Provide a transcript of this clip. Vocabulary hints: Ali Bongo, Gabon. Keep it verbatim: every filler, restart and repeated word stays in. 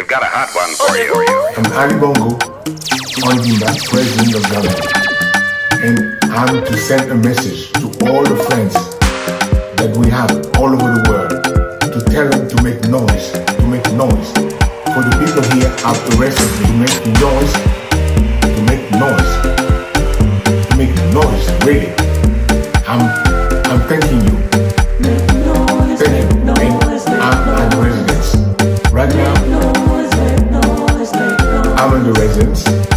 We've got a hot one for you. I'm Ali Bongo, founding the president of Gabon, and I'm to send a message to all the friends that we have all over the world to tell them to make noise, to make noise. For the people here out the rest of to make noise, to make noise, to make noise. Really, I'm I'm thanking you. Thank you. I'm at the residence right now. I'm in the residence.